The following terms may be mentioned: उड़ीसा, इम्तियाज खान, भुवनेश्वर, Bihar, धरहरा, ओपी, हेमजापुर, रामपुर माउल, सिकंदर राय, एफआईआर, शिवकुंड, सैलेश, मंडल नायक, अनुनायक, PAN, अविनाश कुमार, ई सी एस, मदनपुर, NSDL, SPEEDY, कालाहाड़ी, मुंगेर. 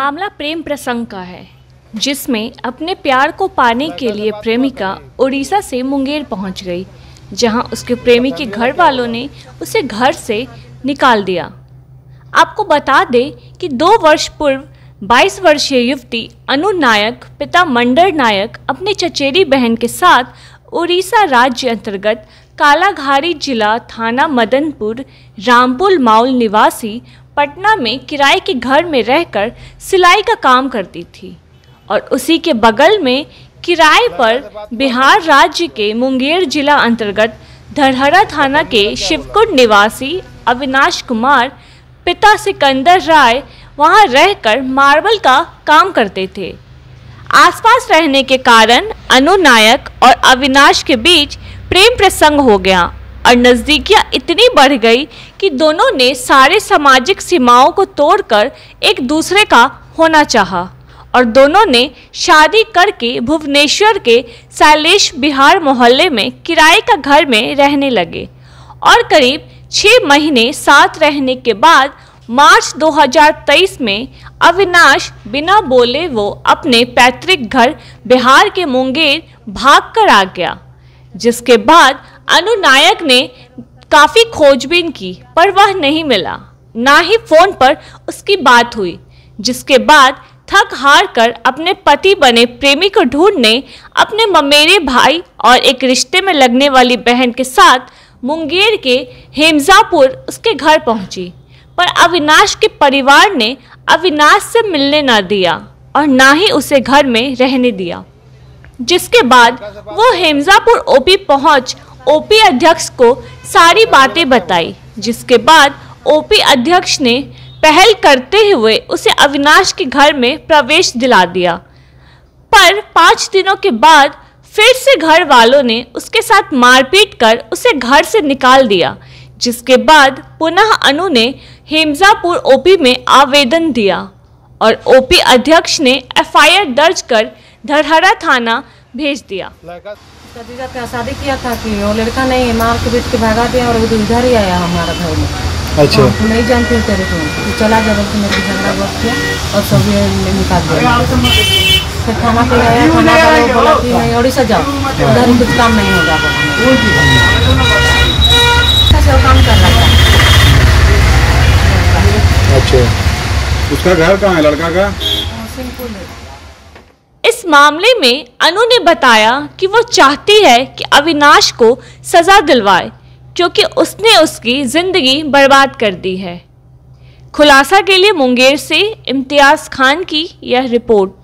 मामला प्रेम प्रसंग का है, जिसमें अपने प्यार को पाने के लिए प्रेमिका उड़ीसा से मुंगेर पहुंच गई, जहां उसके प्रेमी के घर वालों ने उसे घर से निकाल दिया। आपको बता दें कि 2 वर्ष पूर्व 22 वर्षीय युवती अनुनायक पिता मंडल नायक अपनी चचेरी बहन के साथ उड़ीसा राज्य अंतर्गत कालाहाड़ी जिला थाना मदनपुर रामपुर माउल निवासी पटना में किराए के घर में रहकर सिलाई का काम करती थी और उसी के बगल में किराए पर बिहार राज्य के मुंगेर जिला अंतर्गत धरहरा थाना के शिवकुंड निवासी अविनाश कुमार पिता सिकंदर राय वहां रहकर मार्बल का काम करते थे। आसपास रहने के कारण अनुनायक और अविनाश के बीच प्रेम प्रसंग हो गया और नज़दीकियां इतनी बढ़ गई कि दोनों ने सारे सामाजिक सीमाओं को तोड़कर एक दूसरे का होना चाहा और दोनों ने शादी करके भुवनेश्वर के सैलेश बिहार मोहल्ले में किराए का घर में रहने लगे और करीब 6 महीने साथ रहने के बाद मार्च 2023 में अविनाश बिना बोले वो अपने पैतृक घर बिहार के मुंगेर भागकर आ गया, जिसके बाद अनुनायक ने काफ़ी खोजबीन की पर वह नहीं मिला, ना ही फ़ोन पर उसकी बात हुई, जिसके बाद थक हार कर अपने पति बने प्रेमी को ढूंढने अपने ममेरे भाई और एक रिश्ते में लगने वाली बहन के साथ मुंगेर के हेमजापुर उसके घर पहुंची, पर अविनाश के परिवार ने अविनाश से मिलने ना दिया और ना ही उसे घर में रहने दिया, जिसके बाद वो हेमजापुर ओपी पहुंच ओपी अध्यक्ष को सारी बातें बताई, जिसके बाद ओपी अध्यक्ष ने पहल करते हुए उसे अविनाश के घर में प्रवेश दिला दिया। पर 5 दिनों के बाद फिर से घर वालों ने उसके साथ मारपीट कर उसे घर से निकाल दिया, जिसके बाद पुनः अनु ने हेमजापुर ओपी में आवेदन दिया और ओपी अध्यक्ष ने एफआईआर दर्ज कर धरहरा थाना भेज दिया। का शादी किया था कि वो लड़का नहीं मार के बीच के भागा दिया और उधर ही आया हमारा घर में। अच्छा, नहीं जानती हूँ तेरे को, तो चला गया बल्कि मेरे झगड़ा बहुत किया और सब ये निकाल दिया। फिर थाना पे गया, थाना वाले बोला कि नहीं उड़ीसा जाओ, उधर कुछ काम नहीं होगा। अच्छा, वो काम कर रहा था। अच्छा, उसका घर कहाँ है लड़का का? सिंहपुर है। इस मामले में अनु ने बताया कि वो चाहती है कि अविनाश को सजा दिलवाए, क्योंकि उसने उसकी ज़िंदगी बर्बाद कर दी है। खुलासा के लिए मुंगेर से इम्तियाज खान की यह रिपोर्ट।